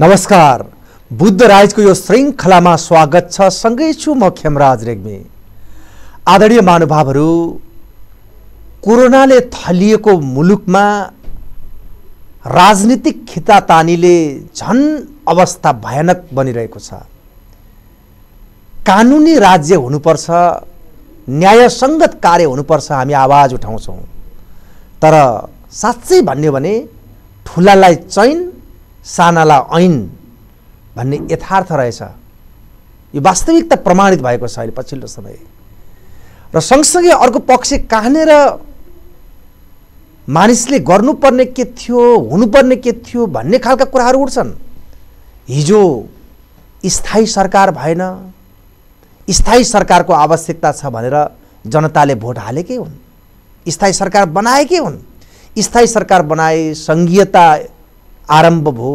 नमस्कार, बुद्ध राज को यो श्रृंखला में स्वागत छ। सँगै छु म खेमराज रेग्मी। आदरणीय महानुभावहरु, कोरोनाले थलिएको मुलुकमा राजनीतिक खितातानीले झन अवस्था भयानक बनिरहेको छ। कानूनी राज्य हुनुपर्छ, न्यायसंगत कार्य हुनुपर्छ, हामी आवाज उठाउँछौं। तर साच्चै भन्ने भने ठुलालाई चैन सानाला ऐन भन्ने यथार्थ रहेछ। यो वास्तविकता प्रमाणित भएको छ अहिले पछिल्लो समय। र सँगसँगै अर्को पक्ष कहाँनेर मानिसले गर्नुपर्ने के थियो, हुनुपर्ने के थियो भन्ने खालका कुराहरू उठ्छन्। हिजो स्थायी सरकार भएन, स्थायी सरकारको आवश्यकता छ भनेर जनताले भोट हालेकै हुन्, स्थायी सरकार बनाएकै हुन्। स्थायी सरकार बनाए, संघीयता आरम्भ भो।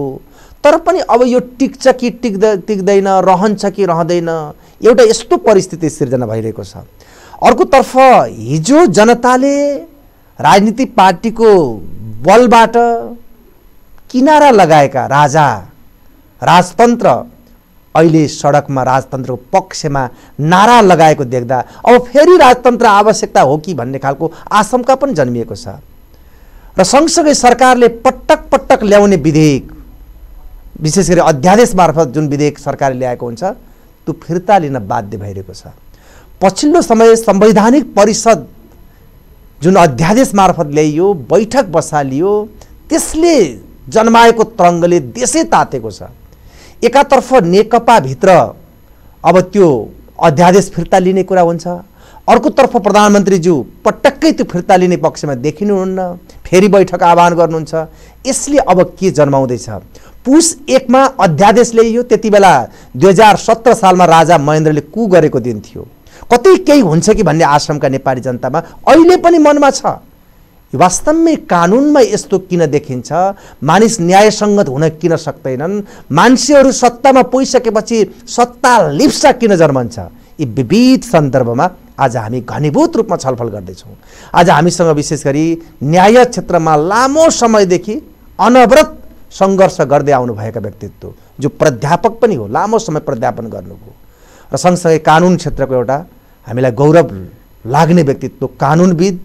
तर पनि अब यो टिक्छ कि टिक्दैन, रहन्छ कि रहँदैन, एउटा यस्तो परिस्थिति सिर्जना भइरहेको छ। अर्कोतर्फ हिजो जनताले राजनीतिक पार्टीको बलबाट किनारा लगाएका राजा राजतन्त्र अहिले सडकमा राजतन्त्रको पक्षमा नारा लगाएको देख्दा अब फेरि राजतन्त्र आवश्यकता हो कि भन्ने खालको आशंका पनि जन्मिएको छ। र सँगसँगै सरकारले पटक पटक ल्याउने विधेयक, विशेष गरी अध्यादेश मार्फत जुन विधेयक सरकारले ल्याएको हुन्छ त्यो फिर्ता लिन बाध्य भइरहेको छ। पछिल्लो समय संवैधानिक परिषद जुन अध्यादेश मार्फत ल्याइयो, बैठक बसालियो, त्यसले जन्माएको तरङ्गले देशै तातेको छ। एकातर्फ नेकपा भित्र अब त्यो अध्यादेश फिर्ता लिने कुरा हुन्छ, अर्कोतर्फ प्रधानमन्त्रीज्यू पटक्कै त्यो फिर्ता लिने पक्षमा देखिनुहुन्न, फेरि बैठक आह्वान गर्नुहुन्छ। यसले अब के जन्माउँदैछ? पुस 1 मा अध्यादेश ल्याइयो। त्यति बेला 2017 सालमा राजा महेन्द्रले कु गरेको दिन थियो। कतै केही हुन्छ कि भन्ने आशंका नेपाली जनतामा अहिले पनि मनमा छ। वास्तवमै कानुनमा यस्तो किन देखिन्छ? मानिस न्यायसङ्गत हुन किन सक्दैनन्? मान्छेहरू सत्तामा पुगिसकेपछि सत्ता लिप्सा किन जन्मन्छ? यी विविध सन्दर्भमा आज हामी घनीभूत रूपमा छलफल गर्दैछौँ। आज हामीसँग विशेष गरी न्याय क्षेत्रमा लामो समयदेखि अनवरत सङ्घर्ष गर्दै आउनुभएका व्यक्तित्व, जो प्राध्यापक पनि हो, लामो समय प्राध्यापन गर्नुभयो, र सँगसँगै कानुन क्षेत्रको एउटा हामीलाई गौरव लाग्ने व्यक्तित्व कानुनविद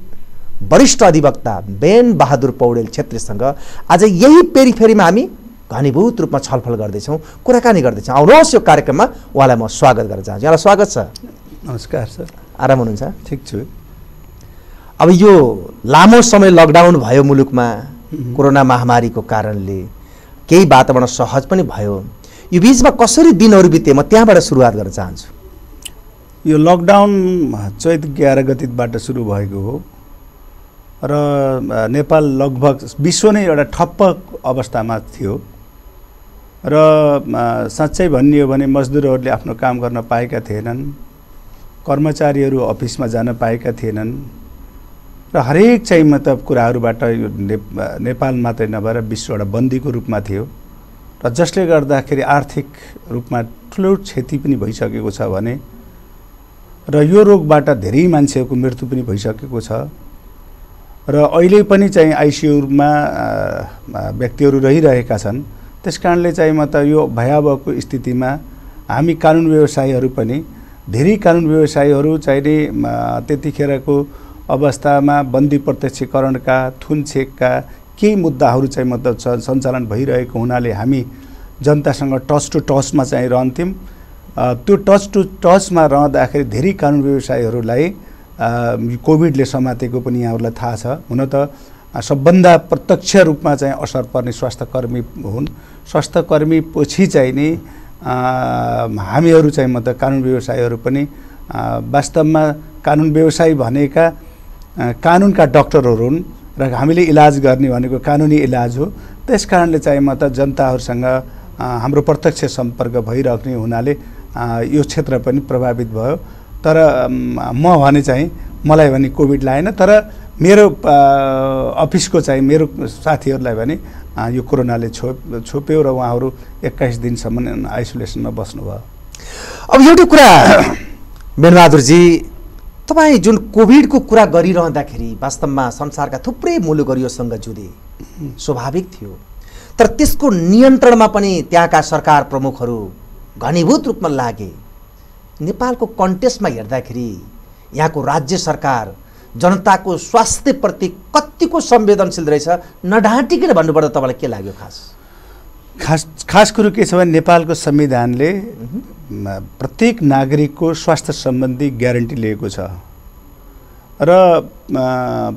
वरिष्ठ अधिवक्ता बेन बहादुर पौडेल छेत्रीसँग आज यही पेरिफेरीमा हामी घनीभूत रूपमा छलफल गर्दैछौँ, कुराकानी गर्दैछौँ। आउनुहोस्, यो कार्यक्रममा उहाँलाई म स्वागत गर्न चाहन्छु। यहाँलाई स्वागत छ। नमस्कार सर, आराम हुनुहुन्छ? ठिक छु। अब यो लामो समय लकडाउन भयो मुलुकमा, कोरोना महामारीको कारणले केही वातावरण सहज पनि भयो। यो बीचमा कसरी दिनहरू बिते, म त्यहाँबाट सुरुवात गर्न चाहन्छु। यो लकडाउन चैत 11 गतिबाट सुरु भएको हो र नेपाल लगभग विश्व नै एउटा ठप्प अवस्थामा थियो र साँच्चै भनियो भने मजदुरहरूले आफ्नो काम गर्न पाएका थिएनन्, कर्मचारीहरू अफिसमा जान पाएका थिएनन् र हरेक चाहिँ मतलब कुराहरूबाट यो नेपाल मात्रै नभएर विश्व एउटा बन्दीको रूपमा थियो र जसले गर्दाखेरि आर्थिक रूपमा ठुलो क्षति पनि भइसकेको छ भने र यो रोगबाट धेरै मान्छेहरूको मृत्यु पनि भइसकेको छ र अहिले पनि चाहिँ आइसियुमा व्यक्तिहरू रहिरहेका छन्। त्यस कारणले चाहिँ म त यो भयावहको स्थितिमा हामी कानुन व्यवसायीहरू पनि, धेरै कानुन व्यवसायीहरू चाहिने त्यतिखेरको अवस्थामा बन्दी प्रत्यक्षीकरणका, थुनछेकका केही मुद्दाहरू चाहिँ मतलब सञ्चालन भइरहेको हुनाले हामी जनतासँग टच टु टचमा चाहिँ रहन्थ्यौँ। त्यो टच टु टचमा रहँदाखेरि धेरै कानुन व्यवसायीहरूलाई कोभिडले समातेको पनि यहाँहरूलाई थाहा छ। हुन त सबभन्दा प्रत्यक्ष रूपमा चाहिँ असर पर्ने स्वास्थ्यकर्मी हुन्। स्वास्थ्यकर्मी पछि चाहिने हामीहरू चाहिँ मतलब कानुन व्यवसायीहरू पनि वास्तवमा कानुन व्यवसायी भनेका कानुनका डक्टरहरू हुन् र हामीले इलाज गर्ने भनेको कानुनी इलाज हो। त्यस कारणले चाहिँ मतलब जनताहरूसँग हाम्रो प्रत्यक्ष सम्पर्क भइराख्ने हुनाले यो क्षेत्र पनि प्रभावित भयो। तर मलाई कोभिड लागेन, तर मेरो अफिसको चाहिँ मेरो साथीहरूलाई भने यो कोरोनाले छोप्यो र उहाँहरू 21 दिनसम्म आइसोलेसनमा बस्नुभयो। अब एउटा कुरा बेनबहादुरजी, तपाईँ जुन कोभिडको कुरा गरिरहँदाखेरि वास्तवमा संसारका थुप्रै मुलुकहरू योसँग जुधे, स्वाभाविक थियो। तर त्यसको नियन्त्रणमा पनि त्यहाँका सरकार प्रमुखहरू घनीभूत रूपमा लागे। नेपालको कन्टेस्टमा हेर्दाखेरि यहाँको राज्य सरकार जनताको स्वास्थ्यप्रति कतिको संवेदनशील रहेछ नढाँटिकन भन्नुपर्दा तपाईलाई के लाग्यो? खास कुरो के छ भने नेपालको संविधानले प्रत्येक नागरिकको स्वास्थ्य सम्बन्धी ग्यारेन्टी लिएको छ र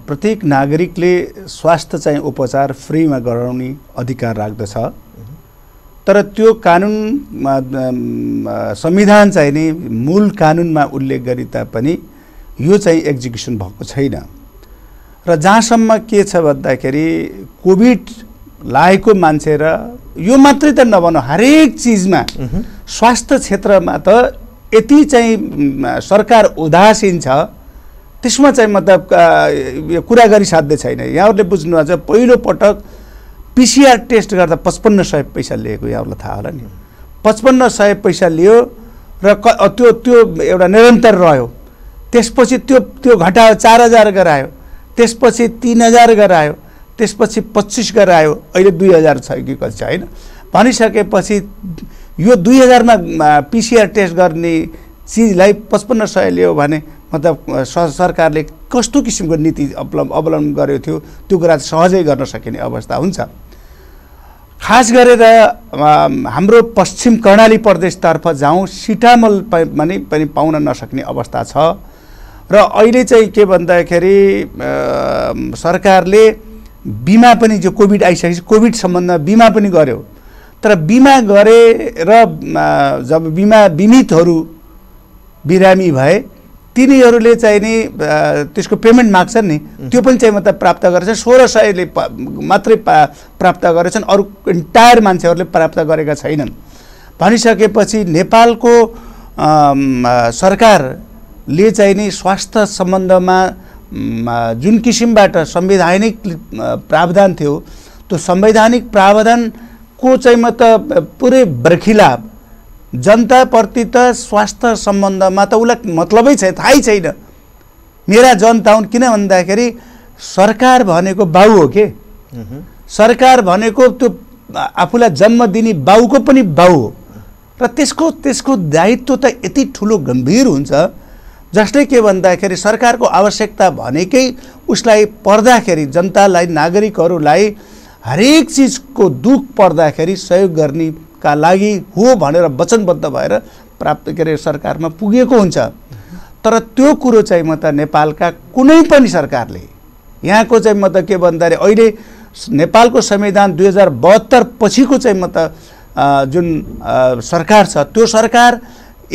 प्रत्येक नागरिकले स्वास्थ्य चाहिँ उपचार फ्रीमा गराउने अधिकार राख्दछ। तर त्यो कानुन संविधान चाहिँ नि मूल कानुनमा उल्लेख गरे तापनि यो चाहिँ एक्जिक्युसन भएको छैन। र जहाँसम्म के छ भन्दाखेरि कोभिड लागेको मान्छे र यो मात्रै त नभनौँ हरेक चिजमा स्वास्थ्य क्षेत्रमा त यति चाहिँ सरकार उदासीन छ त्यसमा चाहिँ मतलब कुरा गरिसाध्य छैन। यहाँहरूले बुझ्नुहुन्छ पहिलोपटक पिसिआर टेस्ट गर्दा 5500 पैसा लिएको यहाँहरूलाई थाहा होला नि। 5500 पैसा लियो र त्यो त्यो एउटा निरन्तर रह्यो। त्यसपछि त्यो घटायो 4000 गरायो, त्यसपछि 3000 गरायो, त्यसपछि 25 गरायो, अहिले 2000 छ हैन। भनिसकेपछि यो 2000 मा पिसिआर टेस्ट गर्ने चीजलाई 5500 लियो भने मतलब सरकारले कस्तो किसिमको नीति अवलम्बन गरेको थियो त्यो कुरा सहजै गर्न सकिने अवस्था हुन्छ। खास गरेर हाम्रो पश्चिम कर्णाली प्रदेशतर्फ जाउँ सिटामल पनि पाउन नसक्ने अवस्था छ। र अहिले चाहिँ के भन्दाखेरि सरकारले बिमा पनि जो कोभिड आइसकेपछि कोभिड सम्बन्धमा बिमा पनि गर्यो। तर बिमा गरे र जब बिमा बिमितहरू बिरामी भए तिनीहरूले चाहिँ नि त्यसको पेमेन्ट माग्छन् नि त्यो पनि चाहिँ मतलब प्राप्त गरेछ 1600 मात्रै प्राप्त गरेछन्, अरू इन्टायर मान्छेहरूले प्राप्त गरेका छैनन्। भनिसकेपछि नेपालको सरकारले चाहिँ नि स्वास्थ्य सम्बन्धमा जुन किसिमबाट संवैधानिक प्रावधान थियो त्यो संवैधानिक प्रावधानको चाहिँ मतलब पुरै बरखिलाफ जनताप्रति त स्वास्थ्य सम्बन्धमा त उसलाई मतलबै छैन, थाहै छैन। मेरा जनता हुन् किन भन्दाखेरि सरकार भनेको बाउ हो के, सरकार भनेको त्यो आफूलाई जन्म दिने बाउको पनि बाउ हो र त्यसको दायित्व त यति ठुलो गम्भीर हुन्छ जसले के भन्दाखेरि सरकारको आवश्यकता भनेकै उसलाई पर्दाखेरि जनतालाई नागरिकहरूलाई हरेक चिजको दुःख पर्दाखेरि सहयोग गर्ने का लागि हो भनेर वचनबद्ध भएर प्राप्त के अरे सरकारमा पुगेको हुन्छ। तर त्यो कुरो चाहिँ मतलब नेपालका कुनै पनि सरकारले यहाँको चाहिँ मतलब के भन्दाखेरि अहिले नेपालको संविधान 2072 पछिको चाहिँ मतलब जुन सरकार छ त्यो सरकार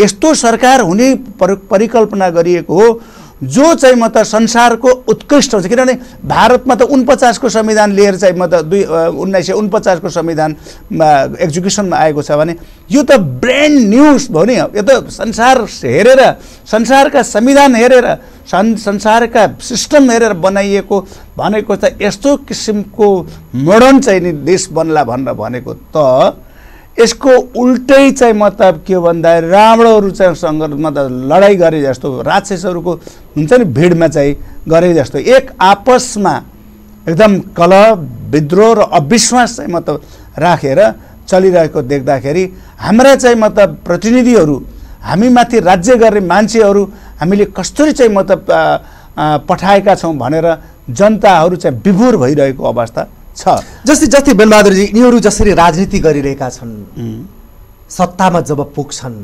यस्तो सरकार हुने परिकल्पना गरिएको हो जो चाहिँ मतलब संसारको उत्कृष्ट हुन्छ। किनभने भारतमा त 49 को संविधान लिएर चाहिँ मतलब 1949 को संविधान एक्जिक्युसनमा आएको छ भने यो त ब्रान्ड न्यू भयो नि। यो त संसार हेरेर संसारका संविधान हेरेर संसारका सिस्टम हेरेर बनाइएको भनेको त यस्तो किसिमको मोडर्न चाहिँ नि देश बन्ला भनेर भनेको त यसको उल्टै चाहिँ मतलब के भन्दा राम्रोहरू चाहिँ सङ्घर्षमा त लडाइँ गरे जस्तो राक्षसहरूको हुन्छ नि भिडमा चाहिँ गरे जस्तो एक आपसमा एकदम कलह विद्रोह र अविश्वास चाहिँ मतलब राखेर चलिरहेको देख्दाखेरि हाम्रा चाहिँ मतलब प्रतिनिधिहरू हामीमाथि राज्य गर्ने मान्छेहरू हामीले कसरी चाहिँ मतलब पठाएका छौँ भनेर जनताहरू चाहिँ विभोर भइरहेको अवस्था छ। जस्तै बेनबहादुरजी यिनीहरू जसरी राजनीति गरिरहेका छन् सत्तामा जब पुग्छन्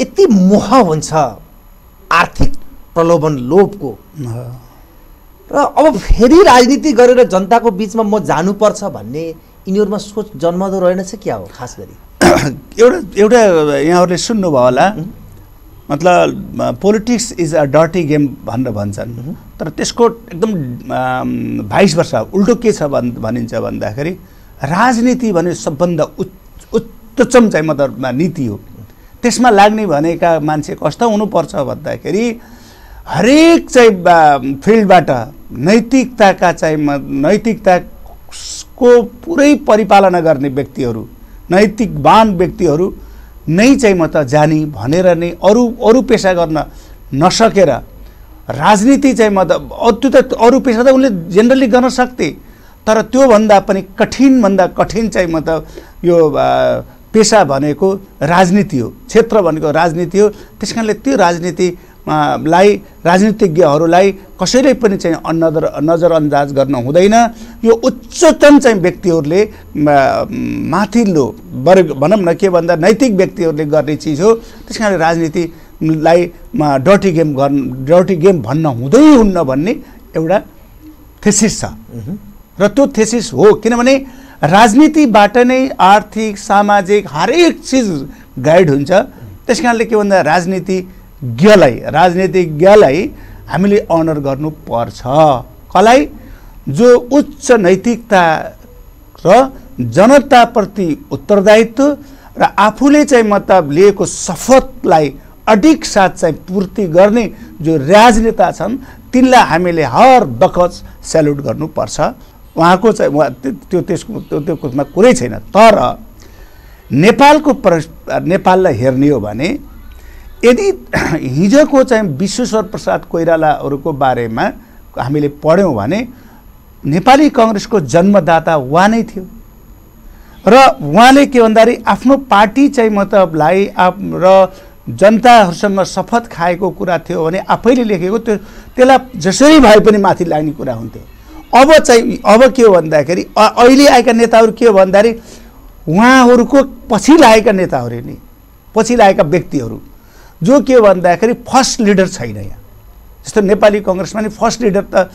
यति मोह हुन्छ आर्थिक प्रलोभन लोभको र अब फेरि राजनीति गरेर जनताको बीचमा म जानुपर्छ भन्ने यिनीहरूमा सोच जन्मदो रहेनछ क्या हो? खास गरी एउटा यहाँहरूले सुन्नुभयो होला मतलब politics is a dirty game भनेर भन्छन्। तर त्यसको एकदम भाइस वर्षा उल्टो के छ भनिन्छ भन्दाखेरि राजनीति भने सबभन्दा उच्चतम चाहिँ मतलब नीति हो। त्यसमा लाग्ने भनेका मान्छे कस्तो हुनुपर्छ भन्दाखेरि हरेक चाहिँ फिल्डबाट नैतिकताका चाहिँ नैतिकताको पुरै परिपालना गर्ने व्यक्तिहरू नैतिकवान व्यक्तिहरू नै चाहिँ मतलब जानी भनेर नै अरू पेसा गर्न नसकेर राजनीति चाहिँ मतलब त्यो त अरू पेसा त उनले जेनरली गर्न सक्थे। तर त्यो भन्दा पनि कठिन भन्दा कठिन चाहिँ मतलब यो पेशा भनेको राजनीति हो, क्षेत्र भनेको राजनीति हो। त्यसकारणले त्यो राजनीति लाई राजनीतिज्ञहरूलाई कसैले पनि चाहिँ नजरअन्दाज गर्न हुँदैन। यो उच्चतम चाहिँ व्यक्तिहरूले माथिल्लो वर्ग भनौँ न के भन्दा नैतिक व्यक्तिहरूले गर्ने चिज हो। त्यसकारणले राजनीतिलाई डर्टी गेम भन्न हुँदै हुन्न भन्ने एउटा थेसिस छ र त्यो थेसिस हो। किनभने राजनीतिबाट नै आर्थिक सामाजिक हरेक चिज गाइड हुन्छ। त्यसकारणले के भन्दा राजनीतिज्ञलाई हामीले अनर गर्नुपर्छ। कलाई जो उच्च नैतिकता र जनताप्रति उत्तरदायित्व र आफूले चाहिँ मतलब लिएको शपथलाई अडिक साथ चाहिँ पूर्ति गर्ने जो राजनेता छन् तिनलाई हामीले हर बखत सैल्युट गर्नुपर्छ। उहाँको चाहिँ त्यो कुरामा कुरै छैन। तर नेपाललाई हेर्ने हो भने यदि हिजोको चाहिँ विश्वेश्वर प्रसाद कोइरालाहरूको बारेमा हामीले पढ्यौँ भने नेपाली काङ्ग्रेसको जन्मदाता उहाँ नै थियो र उहाँले के भन्दाखेरि आफ्नो पार्टी चाहिँ मतलबलाई र जनताहरूसँग शपथ खाएको कुरा थियो भने आफैले लेखेको त्यो त्यसलाई जसरी भए पनि माथि लाग्ने कुरा हुन्थ्यो। अब के हो भन्दाखेरि अहिले आएका नेताहरू के हो भन्दाखेरि उहाँहरूको पछि लागेका व्यक्तिहरू जो के भन्दाखेरि फर्स्ट लिडर छैन। यहाँ जस्तो नेपाली कांग्रेसमा नि फर्स्ट लिडर त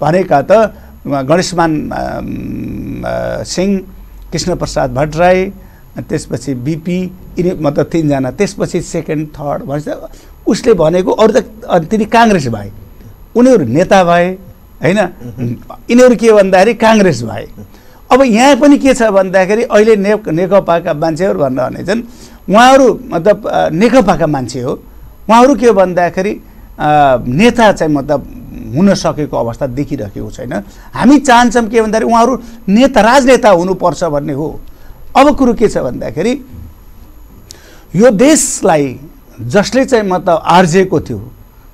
भनेका त गणेशमान सिंह, कृष्ण प्रसाद भट्टराई, त्यसपछि बीपी, यिनी मतलब तीनजना, त्यसपछि सेकेन्ड थर्ड भन्छ। उसले भनेको अरू त तिनी कांग्रेस भए, उनीहरू नेता भए हैन, यिनीहरू के भन्दाखेरि कांग्रेस भए। अब यहाँ पनि के छ भन्दाखेरि अहिले नेकपाका मान्छेहरू भन्ने छन्, उहाँहरू मतलब नेकपाका मान्छे हो, उहाँहरू के भन्दाखेरि नेता चाहिँ मतलब हुन सकेको अवस्था देखिरहेको छैन। हामी चाहन्छौँ के भन्दाखेरि उहाँहरू नेता राजनेता हुनुपर्छ भन्ने हो। अब कुरो के छ भन्दाखेरि यो देशलाई जसले चाहिँ मतलब आर्जेको थियो,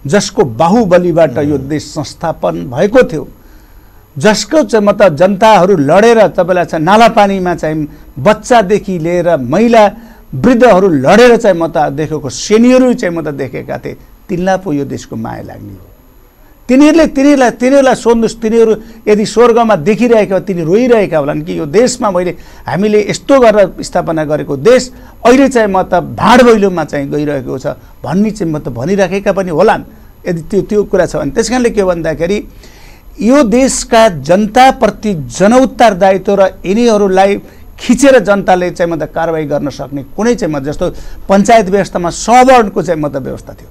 जसको बाहुबलीबाट यो देश संस्थापन भएको थियो, जसको चाहिँ मतलब जनताहरू लडेर तपाईँलाई चाहिँ नालापानीमा चाहिँ बच्चादेखि लिएर महिला वृद्धहरू लडेर चाहिँ मतलब देखेको सेनीहरू चाहिँ मतलब देखेका थिए, तिनलाई पो यो देशको माया लाग्ने हो। तिनीहरूलाई सोध्नुहोस्, तिनीहरू यदि स्वर्गमा देखिरहेका हो तिनी रोइरहेका होलान् कि यो देशमा हामीले यस्तो गरेर स्थापना गरेको देश अहिले चाहिँ मतलब भाँड भैलोमा चाहिँ गइरहेको छ भन्ने चाहिँ मतलब भनिराखेका पनि होलान्। यदि त्यो कुरा छ भने त्यस कारणले के भन्दाखेरि यो देशका जनताप्रति जनउत्तरदायित्व र यिनीहरूलाई खिचेर जनताले चाहिँ मतलब कारवाही गर्न सक्ने कुनै चाहिँ मतलब जस्तो पञ्चायत व्यवस्थामा सवर्णको चाहिँ मतलब व्यवस्था थियो,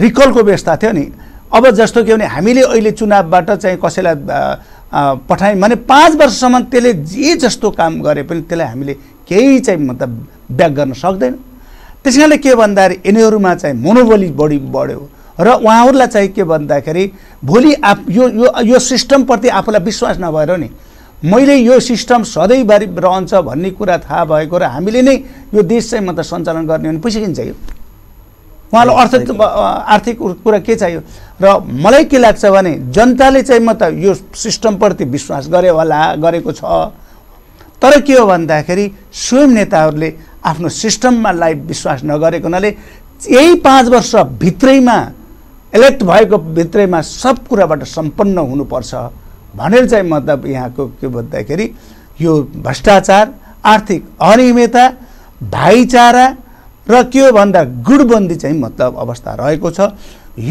रिकलको व्यवस्था थियो नि। अब जस्तो के भने हामीले अहिले चुनावबाट चाहिँ कसैलाई पठायौँ भने 5 वर्षसम्म त्यसले जे जस्तो काम गरे पनि त्यसलाई हामीले केही चाहिँ मतलब ब्याक गर्न सक्दैन। त्यस कारणले के भन्दाखेरि यिनीहरूमा चाहिँ मनोबली बढी बढ्यो र उहाँहरूलाई चाहिँ के भन्दाखेरि भोलि यो सिस्टमप्रति आफूलाई विश्वास नभएर नि मैले यो सिस्टम सधैँभरि रहन्छ भन्ने कुरा थाहा भएको र हामीले नै यो देश चाहिँ मतलब सञ्चालन गर्ने हो भने पैसा किन चाहियो, उहाँलाई आर्थिक कुरा के चाहियो। र मलाई के लाग्छ भने जनताले चाहिँ मतलब यो सिस्टमप्रति विश्वास गरे होला, गरेको छ। तर के हो भन्दाखेरि स्वयं नेताहरूले आफ्नो सिस्टममालाई विश्वास नगरेको हुनाले यही 5 वर्षभित्रैमा इलेक्ट भएको भित्रैमा सब कुराबाट सम्पन्न हुनुपर्छ भनेर चाहिँ मतलब यहाँको के भन्दाखेरि यो भ्रष्टाचार, आर्थिक अनियमितता, भाइचारा र के भन्दा गुटबन्दी चाहिँ मतलब अवस्था रहेको छ।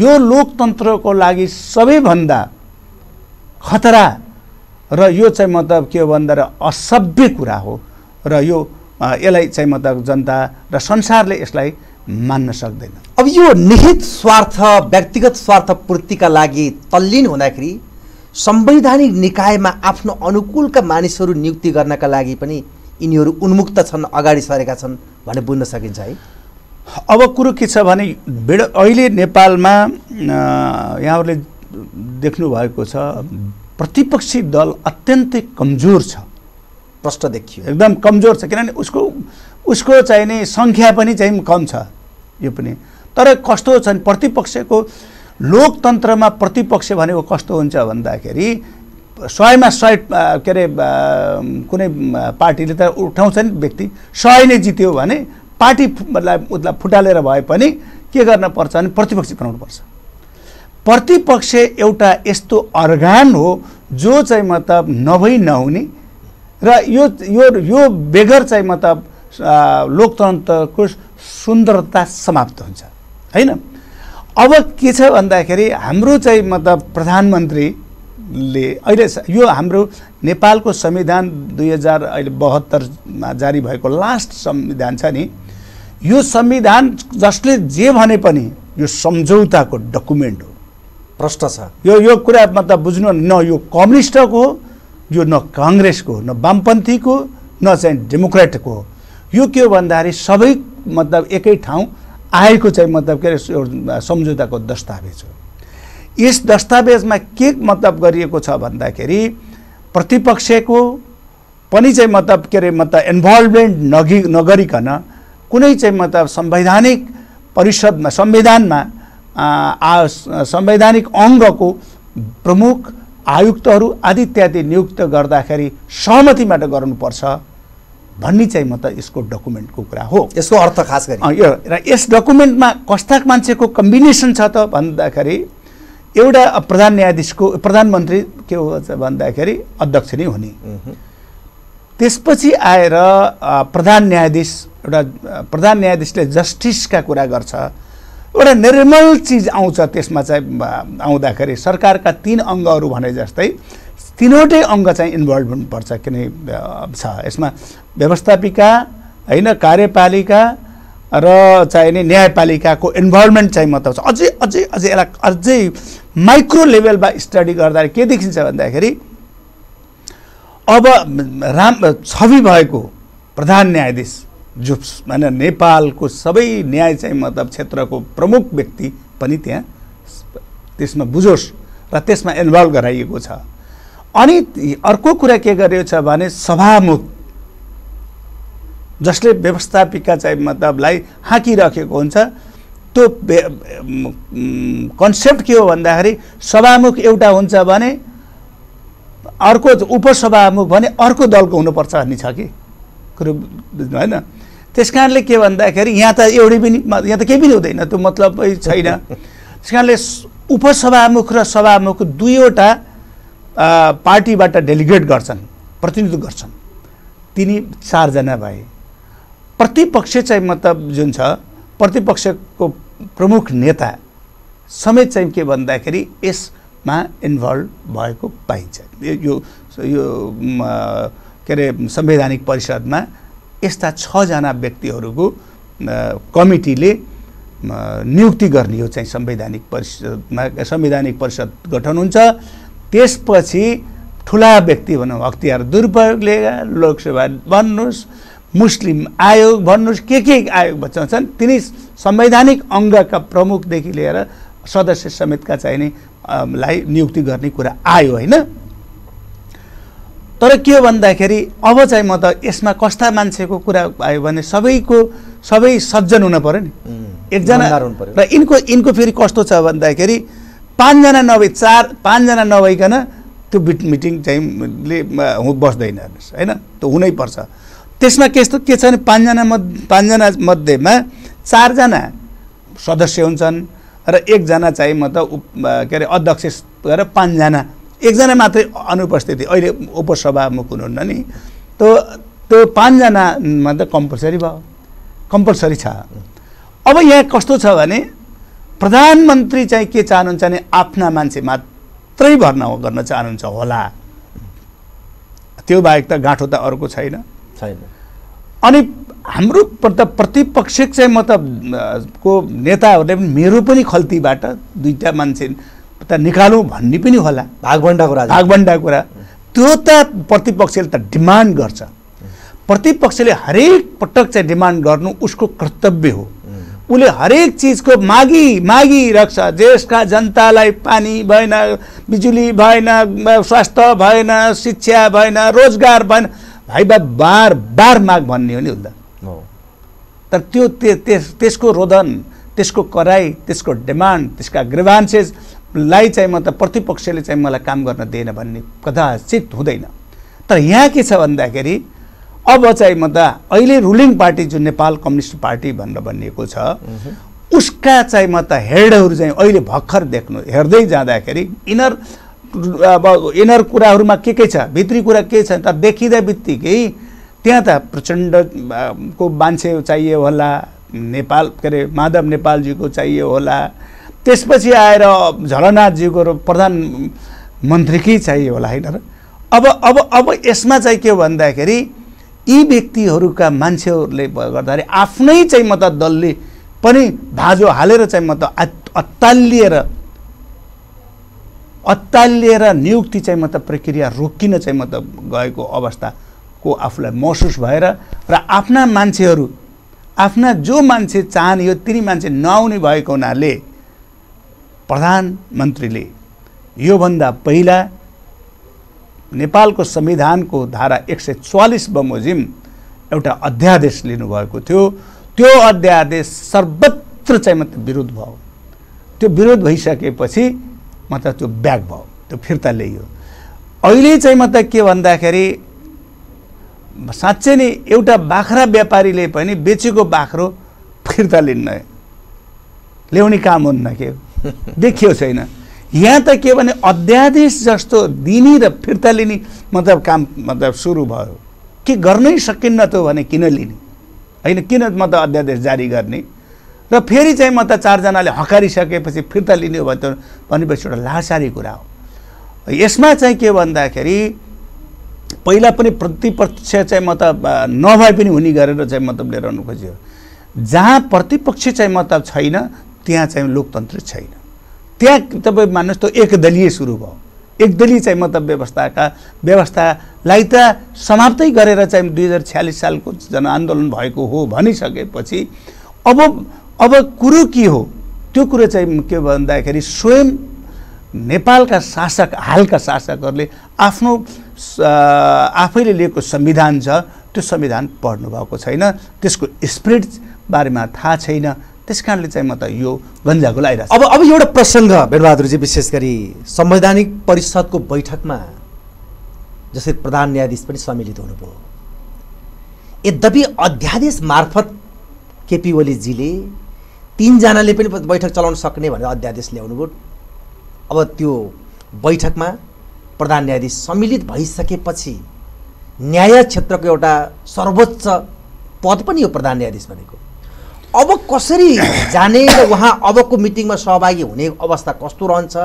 यो लोकतन्त्रको लागि सबैभन्दा खतरा र यो चाहिँ मतलब के भन्दा असभ्य कुरा हो र यो यसलाई चाहिँ मतलब जनता र संसारले यसलाई मान्न सक्दैन। अब यो निहित स्वार्थ, व्यक्तिगत स्वार्थपूर्तिका लागि तल्लीन हुँदाखेरि संवैधानिक निकायमा आफ्नो अनुकूलका मानिसहरू नियुक्ति गर्नका लागि पनि यिनीहरू उन्मुक्त छन्, अगाडि सरेका छन् भने बुझ्न सकिन्छ है। अब कुरो के छ भने अहिले नेपालमा यहाँहरूले देख्नुभएको छ प्रतिपक्षी दल अत्यन्तै कमजोर छ, प्रष्ट देखियो, एकदम कमजोर छ। किनभने उसको चाहिने सङ्ख्या पनि चाहिँ कम छ। यो पनि तर कस्तो छन् प्रतिपक्षको, लोकतन्त्रमा प्रतिपक्ष भनेको कस्तो हुन्छ भन्दाखेरि सयमा सय के अरे कुनै पार्टीले त उठाउँछ नि व्यक्ति सय नै जित्यो भने पार्टी उसलाई फुटालेर भए पनि के गर्न पर्छ भने प्रतिपक्ष बनाउनु पर्छ। प्रतिपक्ष एउटा यस्तो अर्गान हो जो चाहिँ मतलब नभई नहुने र यो यो यो बेगर चाहिँ मतलब लोकतन्त्रको सुन्दरता समाप्त हुन्छ हैन। अब के छ भन्दाखेरि हाम्रो चाहिँ मतलब प्रधानमन्त्री ले अहिले यो हाम्रो नेपालको संविधान 2072 जारी भएको लास्ट संविधान छ नि, यो संविधान जसले जे भने पनि यो सम्झौताको डकुमेन्ट हो, प्रष्ट छ। यो कुरा मतलब बुझ्नु न यो कम्युनिस्टको हो, यो न कांग्रेसको, न वामपन्थीको, न चाहिँ डेमोक्रेटको हो। यो के हो भन्दाखेरि सबै मतलब एकै ठाउँ आएको चाहिँ मतलब के सम्झौताको दस्तावेज हो। इस दस्तावेज में के मतलब गरिएको छ भन्दाखेरि प्रतिपक्ष को पनि चाहिँ मतलब के मतलब इन्भल्भमेन्ट नगरिकन कुनै चाहिँ मतलब संवैधानिक परिषद में संविधान में संवैधानिक अंग को प्रमुख आयुक्तहरू आदि इत्यादि नियुक्त गर्दाखेरि सहमतिबाट गर्नुपर्छ भन्ने चाहिँ मतलब इसको डकुमेंट को कुरा हो। इसको अर्थ खास गरी इस डकुमेंट में कस्ता मान्छेको कम्बिनेसन छ त भन्दाखेरि एउटा प्रधान न्यायाधीश को प्रधानमंत्री के भन्दाखेरि अध्यक्ष नहीं होने, त्यसपछि आएर प्रधान न्यायाधीश जस्टिस का कुरा गर्छ। एउटा निर्मल चीज आउँछ त्यसमा चाहिँ आउँदाखेरि सरकार का तीन अंगहरू भने जस्तै तीनवटै अंग चाहिँ इन्भल्भ हुनुपर्छ किनै छ। यसमा व्यवस्थापिका हैन कार्यपालिका र चाहिने न्यायपालिकाको इन्भल्भमेन्ट चाहिँ मतलब अझै अझै अझै अझै माइक्रो लेभलमा स्टडी गर्दा के देखिन्छ भन्दाखेरि अब छवि भएको प्रधान न्यायाधीश जो माने नेपालको सबै न्याय चाहिँ मतलब क्षेत्रको प्रमुख व्यक्ति पनि त्यहाँ त्यसमा बुझोस् र त्यसमा इन्भल्भ गराइएको छ। अनि अर्को कुरा के गरिएको छ भने सभामुख जसले व्यवस्थापिका चाहिँ मतलब हाँकिराखेको हुन्छ त्यो कन्सेप्ट के हो भन्दाखेरि सभामुख एउटा हुन्छ भने अर्को उपसभामुख भने अर्को दलको हुनुपर्छ भन्ने छ कि कुरो हैन। त्यसकारणले के भन्दाखेरि यहाँ त एउटै पनि यहाँ त केही पनि हुँदैन, त्यो मतलबै छैन। त्यसकारणले उपसभामुख र सभामुख दुईवटा पार्टीबाट डेलिगेट गर्छन्, प्रतिनिधित्व गर्छन्, तिनी चारजना भए। प्रतिपक्ष चाहिँ मतलब जुन छ प्रतिपक्षको प्रमुख नेता समेत चाहिँ के भन्दाखेरि यसमा इन्भल्भ भएको पाइन्छ। यो के अरे संवैधानिक परिषदमा यस्ता 6 जना व्यक्तिहरूको कमिटीले नियुक्ति गर्ने हो चाहिँ संवैधानिक परिषद गठन हुन्छ। त्यसपछि ठुला व्यक्ति भनौँ अख्तियार दुरुपयोगले लोकसभा भन्नुहोस्, मुस्लिम आयोग भन्नुहोस्, के आयोग बचाउँछन्, तिनी संवैधानिक अङ्गका प्रमुखदेखि लिएर सदस्य समेतका चाहिने लाई नियुक्ति गर्ने कुरा आयो हैन। तर के भन्दाखेरि अब चाहिँ म त यसमा कस्ता मान्छेको कुरा आयो भने सबै सज्जन हुन पर्यो नि, एकजना र यिनको फेरि कस्तो छ भन्दाखेरि 5 जना नभई 4-5 जना नभइकन त्यो मिटिङ चाहिँ ले बस्दैन हेर्नुस् हैन, त्यो हुनैपर्छ। त्यसमा के छ भने 5 जना मध्येमा 4 जना सदस्य हुन्छन् र 1 जना चाहिँ मतलब के अरे अध्यक्ष गरेर 5 जना, 1 जना मात्रै अनुपस्थिति अहिले उपसभामुख हुनुहुन्न नि, त्यो 5 जना मतलब कम्पलसरी भयो, कम्पलसरी छ। अब यहाँ कस्तो छ भने प्रधानमन्त्री चाहिँ के चाहनुहुन्छ भने आफ्ना मान्छे मात्रै भर्ना गर्न चाहनुहुन्छ होला, त्यो बाहेक त गाँठो त अर्को छैन। अनि हाम्रो प्रतिपक्ष चाहिँ मतलब को नेताहरूले पनि मेरो पनि खल्तीबाट 2टा मान्छे त निकालौँ भन्ने पनि होला, भागभण्डा कुरा त्यो त प्रतिपक्षले त डिमान्ड गर्छ। प्रतिपक्षले हरेक पटक चाहिँ डिमान्ड गर्नु उसको कर्तव्य हो, उसले हरेक चीजको मागी राख्छ। देशका जनतालाई पानी भएन, बिजुली भएन, स्वास्थ्य भएन, शिक्षा भएन, रोजगार भएन, भाइ बार माग भन्ने हो नि उसले। तर त्यो त्यसको रोदन, त्यसको कराई, त्यसको डिमान्ड, त्यसका ग्रीवान्सेस लाई चाहिँ मतलब प्रतिपक्षले चाहिँ मलाई काम गर्न दिएन भन्ने कदाचित हुँदैन। तर यहाँ के छ भन्दाखेरि अब चाहिँ मतलब अहिले रुलिङ पार्टी जुन नेपाल कम्युनिस्ट पार्टी भनेर भनिएको छ उसका चाहिँ मतलब हेडहरु चाहिँ अहिले भर्खर देख्नु हेर्दै जाँदाखेरि इनर अब इनर कुराहरुमा के छ भित्री कुरा के छ त देखिदा बित्तिकै त्यहाँ त प्रचण्ड को मान्छे चाहिए होला, नेपाल के अरे माधव नेपाल जी को चाहिए होला, त्यसपछि आएर झलनाथ जी को प्रधानमन्त्रीकै चाहिए होला हैन र। अब यसमा चाहिँ के भन्दाखेरि यी व्यक्तिहरुका मान्छेहरुले गर्दाखेरि आफ्नै चाहिँ मतलब दलले पनि भाजो हालेर चाहिँ मतलब अत्तालिएर नियुक्ति चाहिँ मतलब प्रक्रिया रोकिन चाहिँ मतलब गएको अवस्थाको आफूलाई महसुस भएर र आफ्ना मान्छेहरु आफ्ना जो मान्छे चाहने यो तिनी मान्छे नआउने भएको हुनाले प्रधानमन्त्रीले यो भन्दा पहिला नेपालको संविधानको धारा 144 बमोजिम एउटा अध्यादेश लिनुभएको थियो। त्यो अध्यादेश सर्वत्र चाहिँ मतलब विरोध भयो। त्यो विरोध भइसकेपछि मतलब त्यो ब्याक भयो, त्यो फिर्ता ल्याइयो। अहिले चाहिँ मतलब के भन्दाखेरि साच्चै नै एउटा बाख्रा व्यापारीले पनि बेचेको बाख्रो फिर्ता लिन्न ल्याउने काम हुन्न के देखियो छैन। यहाँ त के भने अध्यादेश जस्तो दिने र फिर्ता लिने मतलब काम मतलब सुरु भयो के गर्नै सकिन्न त भने किन लिने हैन, किन मतलब अध्यादेश जारी गर्ने र फेरि चाहिँ मतलब चारजनाले हकारिसकेपछि फिर्ता लिने हो भनेपछि एउटा लाचारी कुरा हो। यसमा चाहिँ के भन्दाखेरि पहिला पनि प्रतिपक्ष चाहिँ मतलब नभए पनि हुने गरेर चाहिँ मतलब लिएर आउनु खोज्यो। जहाँ प्रतिपक्ष चाहिँ मतलब छैन त्यहाँ चाहिँ लोकतन्त्र छैन। त्यहाँ तपाई मान्नुस् त एकदलीय सुरु भयो। एकदलीय चाहिँ मतलब व्यवस्थालाई त समाप्तै गरेर चाहिँ 2046 सालको जनआन्दोलन भएको हो भनिसकेपछि अब कुरो के हो त्यो कुरो चाहिँ के भन्दाखेरि स्वयं नेपालका शासक हालका शासकहरूले आफ्नो आफैले लिएको संविधान छ त्यो संविधान पढ्नु भएको छैन, त्यसको स्पिरिट बारेमा थाहा छैन, त्यसकारणले चाहिँ म त यो गन्जाको लागिरहेछ। अब एउटा प्रसंग बेनबहादुरजी विशेष गरी संवैधानिक परिषदको बैठकमा जसरी प्रधान न्यायाधीश पनि सम्मिलित हुनुभयो, यद्यपि अध्यादेश मार्फत केपी ओलीजीले तीनजनाले पनि बैठक चलाउन सक्ने भनेर अध्यादेश ल्याउनुभयो। अब त्यो बैठकमा प्रधान न्यायाधीश सम्मिलित भइसकेपछि न्याय क्षेत्रको एउटा सर्वोच्च पद पनि यो प्रधान न्यायाधीश भनेको अब कसरी जाने र वहाँ अबको मिटिङमा सहभागी हुने अवस्था कस्तो रहन्छ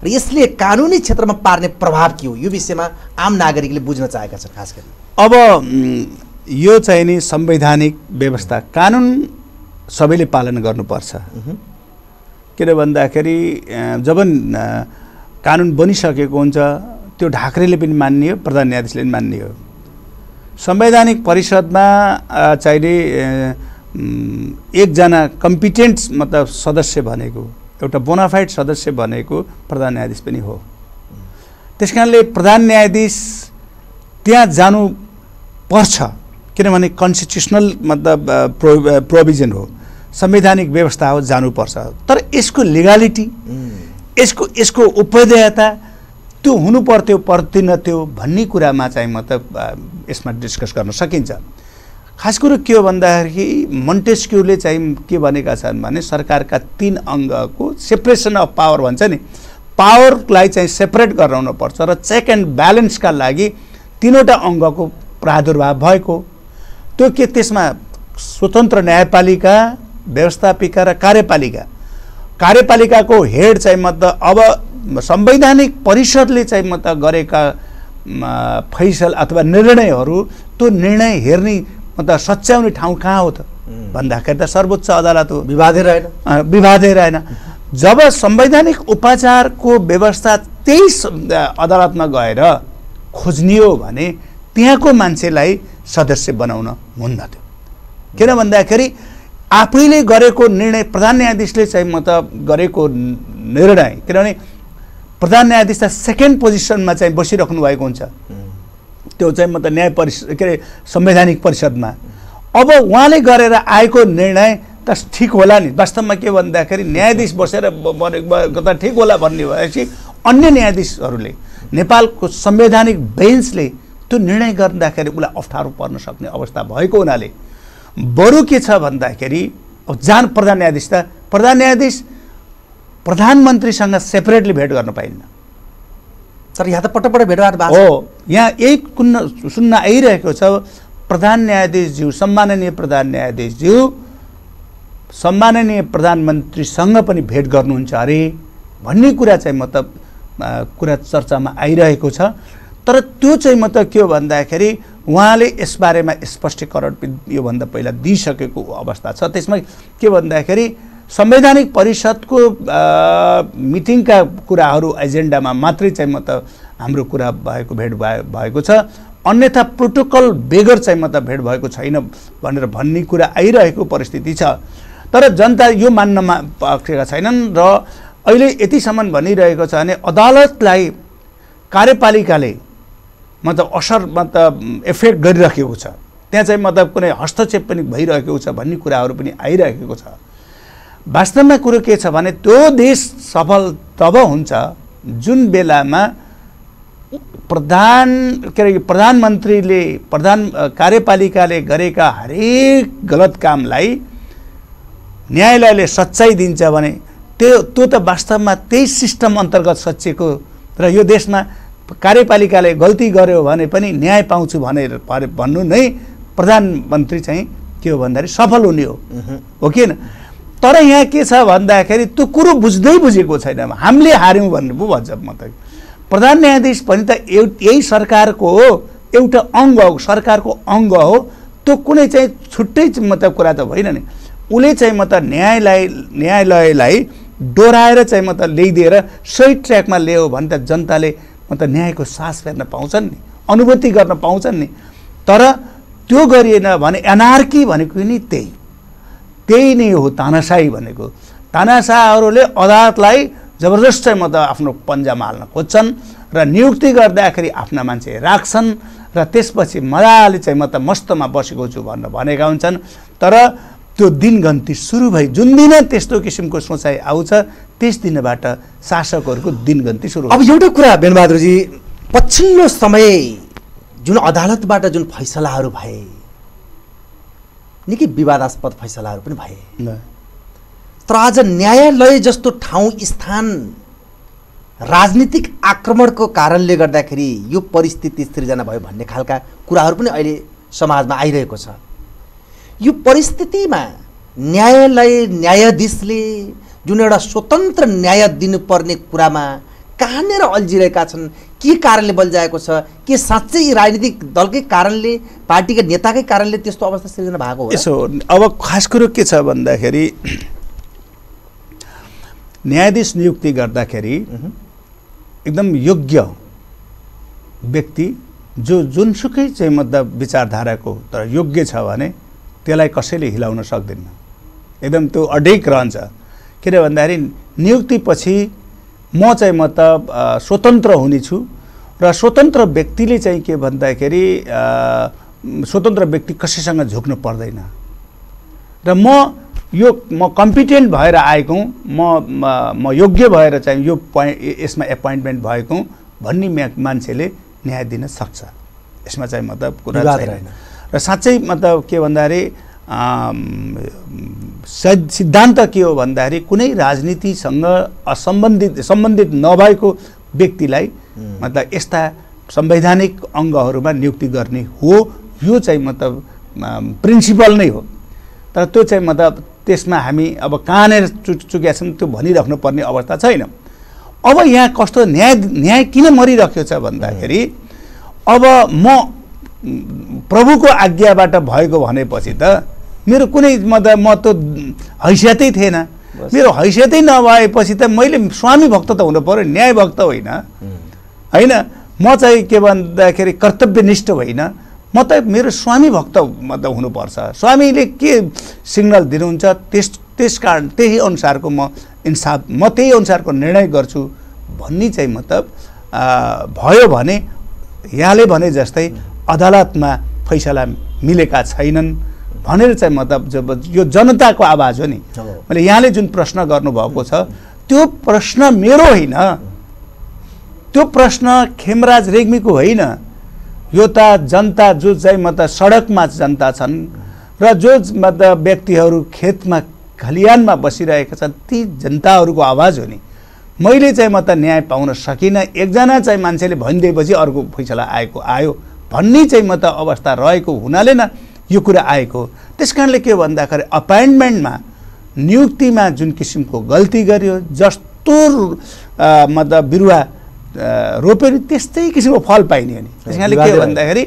र यसले कानुनी क्षेत्रमा पार्ने प्रभाव के हो, यो विषयमा आम नागरिकले बुझ्न चाहेका छन्। खास गरी अब यो चाहिँ नि संवैधानिक व्यवस्था कानुन सबैले पालन गर्नुपर्छ। किन भन्दाखेरि जब कानुन बनिसकेको हुन्छ त्यो ढाक्रेले पनि मान्ने हो, प्रधान न्यायाधीशले पनि मान्ने हो। संवैधानिक परिषदमा चाहिने एकजना कम्पिटेन्ट मतलब सदस्य भनेको एउटा बोनाफाइड सदस्य भनेको प्रधान न्यायाधीश पनि हो। त्यसकारणले प्रधान न्यायाधीश त्यहाँ जानु पर्छ किनभने कन्स्टिट्युसनल मतलब प्रोभिजन हो, संवैधानिक व्यवस्था हो, जानुपर्छ। तर यसको लिगालिटी यसको उपदेयता त्यो हुनु पर्थ्यो पर्दैन त्यो भन्ने कुरामा चाहिँ मतलब यसमा डिस्कस गर्न सकिन्छ। खास कुरो के हो भन्दाखेरि मोन्टेस्क्यूले चाहिँ के भनेका छन् भने सरकारका तीन अङ्गको सेपरेसन अफ पावर भन्छ नि, पावरलाई चाहिँ सेपरेट गराउनु पर्छ र चेक एन्ड ब्यालेन्सका लागि तीनवटा अङ्गको प्रादुर्भाव भएको त्यो के त्यसमा स्वतन्त्र न्यायपालिका, व्यवस्थापिका र कार्यपालिका। कार्यपालिकाको हेड चाहिँ मतलब अब संवैधानिक परिषदले चाहिँ मतलब गरेका फैसला अथवा निर्णयहरू त्यो निर्णय हेर्ने मतलब सच्याउने ठाउँ कहाँ हो त भन्दाखेरि त सर्वोच्च अदालत हो। विवादै रहेन। जब संवैधानिक उपचारको व्यवस्था त्यही अदालतमा गएर खोज्नियो भने त्यहाँको मान्छेलाई सदस्य बनाउन हुन्न थियो। किन भन्दाखेरि आफैले गरेको निर्णय प्रधान न्यायाधीशले चाहिँ मतलब गरेको निर्णय, किनभने प्रधान न्यायाधीश त सेकेन्ड पोजिसनमा चाहिँ बसिराख्नु भएको हुन्छ त्यो चाहिँ मतलब न्याय परिषद के अरे संवैधानिक परिषदमा। अब उहाँले गरेर आएको निर्णय त त ठीक होला नि वास्तवमा के भन्दाखेरि न्यायाधीश बसेर गर्दा ठीक होला भन्ने भएपछि अन्य न्यायाधीशहरूले नेपालको संवैधानिक बेन्चले त्यो निर्णय गर्दाखेरि उलाई अप्ठ्यारो पर्न सक्ने अवस्था भएको हुनाले बरु के छ भन्दाखेरि जान प्रधान न्यायाधीश त प्रधान न्यायाधीश प्रधानमन्त्रीसँग सेपरेटली भेट गर्न पाइन्न तर यहाँ त पटपट भेटवाट भएको हो। यहाँ यही सुन्न आइरहेको छ प्रधान न्यायाधीशज्यू सम्माननीय प्रधान न्यायाधीशज्यू सम्माननीय प्रधानमन्त्रीसँग पनि भेट गर्नुहुन्छ अरे भन्ने कुरा चाहिँ मतलब कुरा चर्चामा आइरहेको छ। तर त्यो चाहिँ मतलब के हो भन्दाखेरि उहाँले यसबारेमा स्पष्टीकरण योभन्दा पहिला दिइसकेको अवस्था छ। त्यसमा के भन्दाखेरि संवैधानिक परिषदको मिटिङका कुराहरू एजेन्डामा मात्रै चाहिँ मतलब हाम्रो कुरा भएको भेट भएको छ अन्यथा प्रोटोकल बेगर चाहिँ मतलब भेट भएको छैन भनेर भन्ने कुरा आइरहेको परिस्थिति छ। तर जनता यो मान्नमा पक्रेका छैनन् र अहिले यतिसम्म भनिरहेको छ भने अदालतलाई कार्यपालिकाले मतलब असर मतलब इफेक्ट गरिरहेको छ त्यहाँ चाहिँ मतलब कुनै हस्तक्षेप पनि भइरहेको छ भन्ने कुराहरू पनि आइरहेको छ। वास्तवमा कुरो के छ भने त्यो देश सफल तब हुन्छ जुन बेलामा प्रधानमन्त्रीले कार्यपालिकाले गरेका हरेक गलत कामलाई न्यायालयले सच्चाइ दिन्छ भने त्यो त वास्तवमा त्यही सिस्टम अन्तर्गत सचिएको र यो देशमा कार्यपालिकाले गल्ती गर्यो भने पनि न्याय पाउँछु भनेर भन्नु नै प्रधानमन्त्री चाहिँ के हो भन्दाखेरि सफल हुने हो किन। तर यहाँ के छ भन्दाखेरि त्यो कुरो बुझ्दै बुझेको छैन हामीले हार्यौँ भन्नु पो भन्छ मतलब प्रधान न्यायाधीश पनि त यही सरकारको हो एउटा अङ्ग हो सरकारको अङ्ग हो त्यो कुनै चाहिँ छुट्टै मतलब कुरा त होइन नि उसले चाहिँ मतलब न्यायालयलाई डोराएर चाहिँ मतलब ल्याइदिएर सही ट्र्याकमा ल्यायो भने त जनताले मतलब न्यायको सास फेर्न पाउँछन् नि अनुभूति गर्न पाउँछन् नि। तर त्यो गरिएन भने एनार्की भनेको नि त्यही नै हो तानाशाही भनेको। तानाशाहहरूले अदालतलाई जबरजस्त चाहिँ मतलब आफ्नो पन्जामा हाल्न खोज्छन् र नियुक्ति गर्दाखेरि आफ्ना मान्छे राख्छन् र त्यसपछि मजाले चाहिँ मतलब मस्तमा बसेको छु भनेर भनेका हुन्छन्। तर त्यो दिन गन्ती सुरु भई जुन दिन त्यस्तो किसिमको सोचाइ आउँछ त्यस दिनबाट शासकहरूको दिन गन्ती सुरु। अब एउटा कुरा बेनबहादुरजी पछिल्लो समय जुन अदालतबाट जुन फैसलाहरू भए निकै विवादास्पद फैसलाहरू पनि भए तर आज न्यायालय जस्तो ठाउँ स्थान राजनीतिक आक्रमणको कारणले गर्दाखेरि यो परिस्थिति सृजना भयो भन्ने खालका कुराहरू पनि अहिले समाजमा आइरहेको छ। यो परिस्थितिमा न्यायालय न्यायाधीशले जुन एउटा स्वतन्त्र न्याय दिनुपर्ने कुरामा कहाँनिर अल्झिरहेका छन् के कारणले बल्झाएको छ के साँच्चै राजनीतिक दलकै कारणले पार्टीका नेताकै कारणले त्यस्तो अवस्था सृजना भएको हो। यसो अब खास कुरो के छ भन्दाखेरि न्यायाधीश नियुक्ति गर्दाखेरि एकदम योग्य व्यक्ति जुनसुकै चाहिँ मतलब विचारधाराको तर योग्य छ भने त्यसलाई कसैले हिलाउन सक्दैन एकदम त्यो अडिक रहन्छ। किन भन्दाखेरि नियुक्तिपछि म चाहिँ मतलब स्वतन्त्र हुनेछु र स्वतन्त्र व्यक्तिले चाहिँ के भन्दाखेरि स्वतन्त्र व्यक्ति कसैसँग झुक्नु पर्दैन र म कम्पिटेन्ट भएर आएको म योग्य भएर चाहिँ यो यसमा एपोइन्टमेन्ट भएको भन्ने मान्छेले न्याय दिन सक्छ। यसमा चाहिँ मतलब कुरा छैन र साँच्चै मतलब के भन्दाखेरि सिद्धान्त के हो भन्दाखेरि कुनै राजनीतिसँग सम्बन्धित नभएको व्यक्तिलाई मतलब यस्ता संवैधानिक अङ्गहरूमा नियुक्ति गर्ने हो यो चाहिँ मतलब प्रिन्सिपल नै हो। तर त्यो चाहिँ मतलब त्यसमा हामी अब कहाँनिर चुकेका छौँ त्यो भनिराख्नुपर्ने अवस्था छैन। अब यहाँ कस्तो न्याय किन मरिरहेको छ भन्दाखेरि अब म प्रभुको आज्ञाबाट भएको भनेपछि त मेरो कुनै मतलब म त हैसियतै थिएन मेरो हैसियतै नभएपछि त मैले स्वामी भक्त त हुनु पऱ्यो न्याय भक्त होइन होइन म चाहिँ के भन्दाखेरि कर्तव्यनिष्ठ होइन म त मेरो स्वामी भक्त मतलब हुनुपर्छ स्वामीले के सिग्नल दिनुहुन्छ त्यस कारण त्यही अनुसारको म इन्साफ म त्यही अनुसारको निर्णय गर्छु भन्ने चाहिँ मतलब भयो भने यहाँले भने जस्तै अदालतमा फैसला मिलेका छैनन् भनेर चाहिँ मतलब जब यो जनताको आवाज हो नि, मैले यहाँले जुन प्रश्न गर्नुभएको छ त्यो प्रश्न मेरो होइन, त्यो प्रश्न खेमराज रेग्मीको होइन। यो त जनता जो चाहिँ मतलब सडकमा जनता छन् र जो मतलब व्यक्तिहरू खेतमा खलियानमा बसिरहेका छन् ती जनताहरूको आवाज हो नि। मैले चाहिँ मतलब न्याय पाउन सकिनँ, एकजना चाहिँ मान्छेले भनिदिएपछि अर्को फैसला आएको आयो भन्ने चाहिँ मतलब अवस्था रहेको हुनाले न यो कुरा आएको। त्यस कारणले के भन्दाखेरि अपोइन्टमेन्टमा नियुक्तिमा जुन किसिमको गल्ती गरियो, जस्तो मतलब बिरुवा रोप्यो त्यस्तै किसिमको फल पाइने हो नि। त्यस कारणले के भन्दाखेरि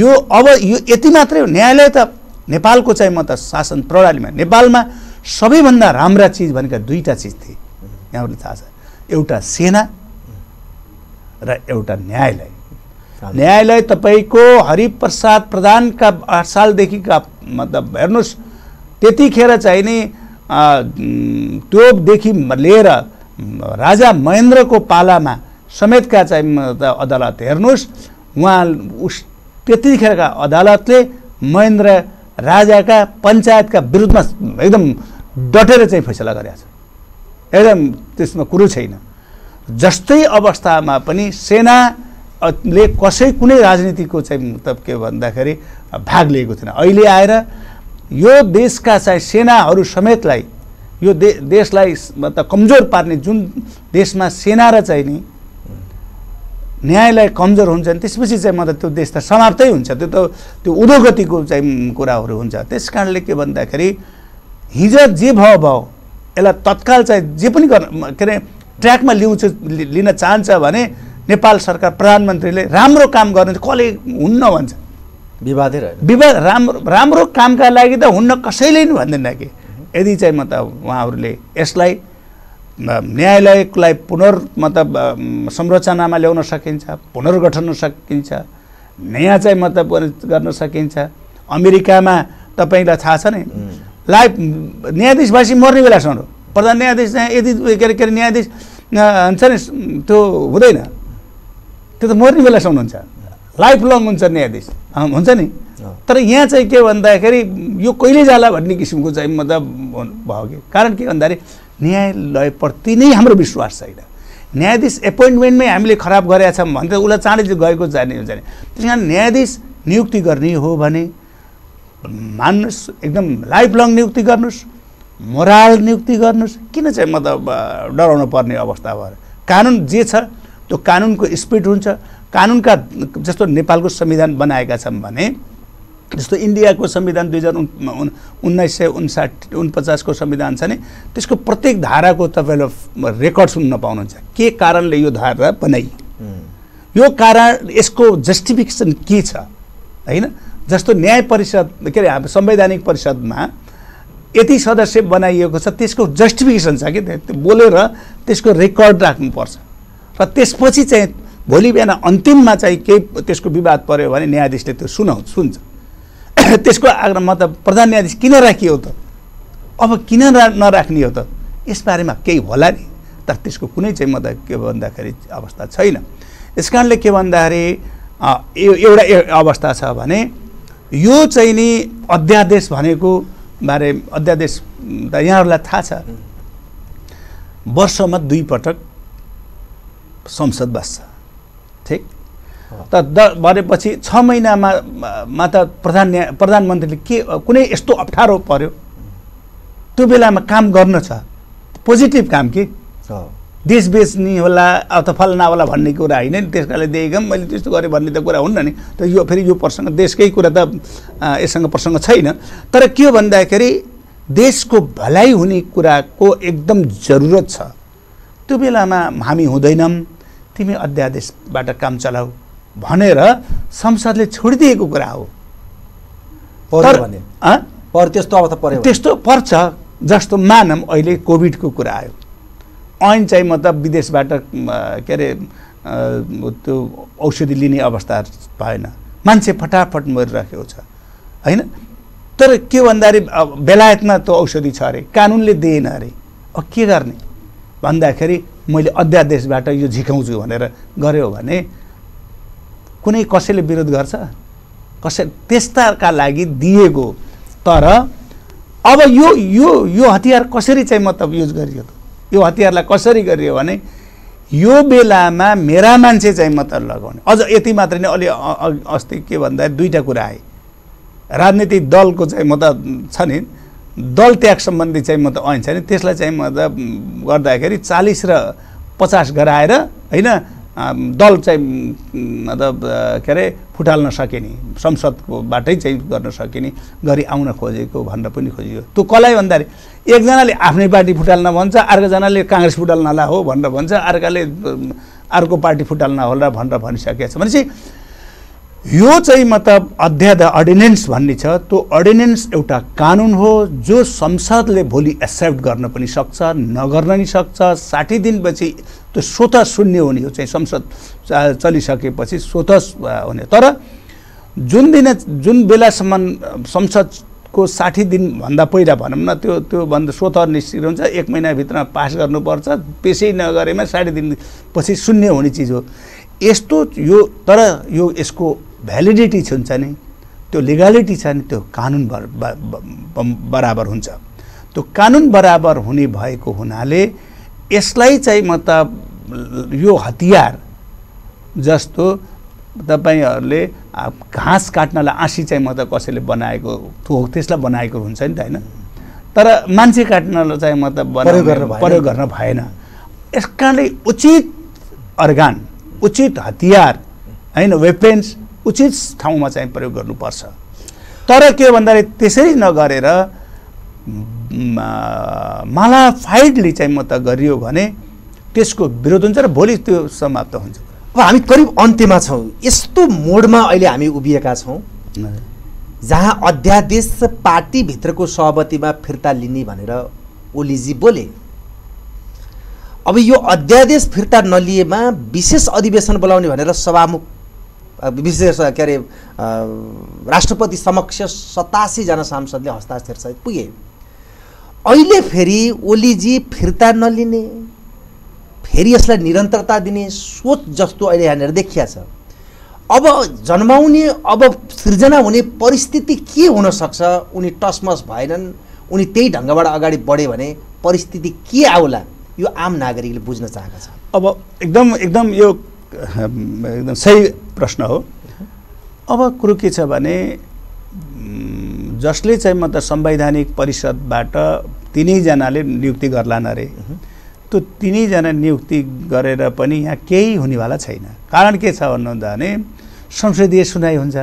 यो अब यो यति मात्रै हो। न्यायालय त नेपालको चाहिँ मतलब शासन प्रणालीमा नेपालमा सबैभन्दा राम्रा चिज भनेका दुईवटा चिज थिए, यहाँहरूले थाहा छ, एउटा सेना र एउटा न्यायालय। न्यायालय तपाईको हरिप्रसाद प्रधानका 8 सालदेखिका मतलब हेर्नुहोस् त्यतिखेर चाहिने तोपदेखि लिएर राजा महेन्द्रको पालामा समेतका चाहिँ अदालत हेर्नुहोस्, उहाँ उस त्यतिखेरका अदालतले महेन्द्र राजाका पञ्चायतका विरुद्धमा एकदम डटेर चाहिँ फैसला गरेको छ, एकदम त्यसमा कुरो छैन। जस्तै अवस्थामा पनि सेना ले कसै कुनै राजनीतिको चाहिँ मतलब के भन्दाखेरि भाग लिएको थिएन। अहिले आएर यो देशका चाहिँ सेनाहरू समेतलाई यो देशलाई मतलब कमजोर पार्ने, जुन देशमा सेना र चाहिँ नि न्यायालय कमजोर हुन्छ त्यसपछि चाहिँ मतलब त्यो देश त समाप्तै हुन्छ, त्यो त त्यो उद्योगतिको चाहिँ कुराहरू हुन्छ। त्यस कारणले के भन्दाखेरि हिजो जे भयो यसलाई तत्काल चाहिँ जे पनि गर्न के अरे ट्र्याकमा लिन चाहन्छ भने नेपाल सरकार प्रधानमन्त्रीले राम्रो काम गर्ने कसले हुन्न भन्छ, विवादै रह्यो विवाद। राम्रो कामका लागि त हुन्न कसैले नि भन्दैन कि। यदि चाहिँ मतलब उहाँहरूले यसलाई न्यायालयलाई मतलब संरचनामा ल्याउन सकिन्छ, पुनर्गठन सकिन्छ, नयाँ चाहिँ मतलब गर्न सकिन्छ। अमेरिकामा तपाईँलाई थाहा छ नि, लाइफ न्यायाधीशवासी मर्ने बेलासम्म प्रधान न्यायाधीश चाहिँ यदि के अरे न्यायाधीश हुन्छ नि त्यो हुँदैन, त्यो त मर्ने बेलासम्म हुन्छ, लाइफ लङ हुन्छ न्यायाधीश हुन्छ नि। तर यहाँ चाहिँ के भन्दाखेरि यो कहिले जाला भन्ने किसिमको चाहिँ मतलब भयो कि। कारण के भन्दाखेरि न्यायालयप्रति नै हाम्रो विश्वास छैन। न्यायाधीश एपोइन्टमेन्टमै हामीले खराब गरेका छौँ भने त उसलाई चाँडै गएको जाने हुन्छ नि। त्यस कारण न्यायाधीश नियुक्ति गर्ने हो भने मान्नुहोस्, एकदम लाइफ लङ नियुक्ति गर्नुहोस्, मोराल नियुक्ति गर्नुहोस्। किन चाहिँ मतलब डराउनु पर्ने अवस्था भयो? कानुन जे छ त्यो कानुनको स्पिड हुन्छ। कानुनका जस्तो नेपालको संविधान बनाएका छन् भने, जस्तो इन्डियाको संविधान 1949 संविधान छ नि, त्यसको प्रत्येक धाराको तपाईँले रेकर्ड सुन्न पाउनुहुन्छ के कारणले यो धारा बनाइयो, यो कारण यसको जस्टिफिकेसन के छ, होइन। जस्तो न्याय परिषद के अरे हाम्रो संवैधानिक परिषदमा यति सदस्य बनाइएको छ त्यसको जस्टिफिकेसन छ कि, त्यो बोलेर त्यसको रेकर्ड राख्नुपर्छ र त्यसपछि चाहिँ भोलि बिहान अन्तिममा चाहिँ केही त्यसको विवाद पर्यो भने न्यायाधीशले त्यो सुन्छ। त्यसको आग्रह मतलब प्रधान न्यायाधीश किन राखियो त, अब किन नराख्ने हो त, यसबारेमा केही होला नि। तर त्यसको कुनै चाहिँ मतलब के भन्दाखेरि अवस्था छैन। यस कारणले के भन्दाखेरि एउटा अवस्था छ भने यो चाहिँ नि अध्यादेश भनेको बारे, अध्यादेश त यहाँहरूलाई थाहा छ, वर्षमा 2 पटक संसद बस्छ, ठिक। तर भनेपछि 6 महिनामा त प्रधानमन्त्रीले के कुनै यस्तो अप्ठ्यारो पर्यो त्यो बेलामा काम गर्न छ, पोजिटिभ काम कि देश बेच्ने होला अथवा फलना होला भन्ने कुरा होइन नि। त्यस कारणले देखेको मैले त्यस्तो गरेँ भन्ने त कुरा हुन्न नि। त यो फेरि यो प्रसङ्ग देशकै कुरा त यससँग प्रसङ्ग छैन। तर के भन्दाखेरि देशको भलाइ हुने कुराको एकदम जरुरत छ, त्यो बेलामा हामी हुँदैनौँ, तिमी अध्यादेशबाट काम चलाऊ भनेर संसदले छोडिदिएको कुरा हो। त्यस्तो अवस्था पर्यो त्यस्तो पर्छ। जस्तो मानौँ अहिले कोभिडको कुरा आयो, ऐन चाहिँ मतलब विदेशबाट के अरे त्यो औषधि लिने अवस्था भएन, मान्छे फटाफट मरिरहेको छ, होइन। तर के भन्दाखेरि बेलायतमा त्यो औषधि छ अरे, कानुनले दिएन अरे, अब के गर्ने भन्दाखेरि मैले अध्यादेशबाट यो झिकाउँछु भनेर गऱ्यो भने कुनै कसैले विरोध गर्छ? कसै त्यस्ताका लागि दिएको तर अब यो यो यो हतियार कसरी चाहिँ मतलब युज गरियो त, यो हतियारलाई कसरी गरियो भने यो बेलामा मेरा मान्छे चाहिँ मतलब लगाउने। अझ यति मात्र नै अलि अस्ति के भन्दा दुईटा कुरा आए, राजनीतिक दलको चाहिँ मतलब छ नि दल त्याग सम्बन्धी चाहिँ मतलब ऐन छ नि, त्यसलाई चाहिँ मतलब गर्दाखेरि 40 र 50 गराएर हैन दल चाहिँ मतलब के अरे फुटाल्न सकिने, संसदकोबाटै चाहिँ गर्न सकिने गरी आउन खोजेको भन्न पनि खोजियो। त्यो कसलाई भन्दाखेरि एकजनाले आफ्नै पार्टी फुटाल्न भन्छ, अर्कोजनाले काङ्ग्रेस फुटाल्नला हो भनेर भन्छ, अर्काले अर्को पार्टी फुटाल्न होला भनेर भनिसकेको छ। भनेपछि यो चाहिँ मतलब अध्यादेश अर्डिनेन्स भन्ने छ, त्यो अर्डिनेन्स एउटा कानुन हो जो संसदले भोलि एक्सेप्ट गर्न पनि सक्छ, नगर्न नि सक्छ। 60 दिनपछि त्यो स्वतः शून्य हुने, यो चाहिँ संसद चलिसकेपछि स्वतः हुने। तर जुन बेलासम्म संसदको 60 दिनभन्दा पहिला भनौँ न त्योभन्दा स्वतः निश्चित हुन्छ, 1 महिनाभित्रमा पास गर्नुपर्छ, पेसै नगरेमा 60 दिनपछि शून्य हुने चिज हो यस्तो। यो तर यो यसको भ्यालिडिटी हुन्छ नि, त्यो लिगालिटी छ नि, त्यो कानुन बराबर हुन्छ। त्यो कानुन बराबर हुने भएको हुनाले यसलाई चाहिँ मतलब यो हतियार जस्तो तपाईहरुले घाँस काट्नलाई आँसी चाहिँ मतलब कसैले बनाएको थोक त्यसलाई बनाएको हुन्छ नि त हैन, तर मान्छे काट्नलाई चाहिँ मतलब प्रयोग गर्न भएन। यसकारणले उचित अर्गान, उचित हतियार हैन वेपन्स उचित ठाउँमा चाहिँ प्रयोग गर्नुपर्छ। तर के भन्दाखेरि त्यसरी नगरेर मालाफाइडली चाहिँ मत गरियो भने त्यसको विरोध हुन्छ र भोलि त्यो समाप्त हुन्छ। अब हामी करिब अन्त्यमा छौँ। यस्तो मोडमा अहिले हामी उभिएका छौँ जहाँ अध्यादेश पार्टीभित्रको सहमतिमा फिर्ता लिने भनेर ओलीजी बोले। अब यो अध्यादेश फिर्ता नलिएमा विशेष अधिवेशन बोलाउने भनेर सभामुख विशेष के अरे राष्ट्रपति समक्ष 87 जना सांसदले हस्ताक्षरसहित पुगे। अहिले फेरि ओलीजी फिर्ता नलिने, फेरि यसलाई निरन्तरता दिने सोच जस्तो अहिले यहाँनिर देखिया छ। अब जन्माउने, अब सृजना हुने परिस्थिति के हुनसक्छ? उनी टसमस भएनन्, उनी त्यही ढङ्गबाट अगाडि बढे भने परिस्थिति के आउला, यो आम नागरिकले बुझ्न चाहेको छ। अब एकदम यो एकदम सही प्रश्न हो। अब कुरो के छ भने जसले चाहिँ मतलब संवैधानिक परिषदबाट 3 जनाले नियुक्ति गर्लान् अरे, त्यो 3 जना नियुक्ति गरेर पनि यहाँ केही हुनेवाला छैन। कारण के छ भन्नुहुन्छ भने संसदीय सुनाइ हुन्छ,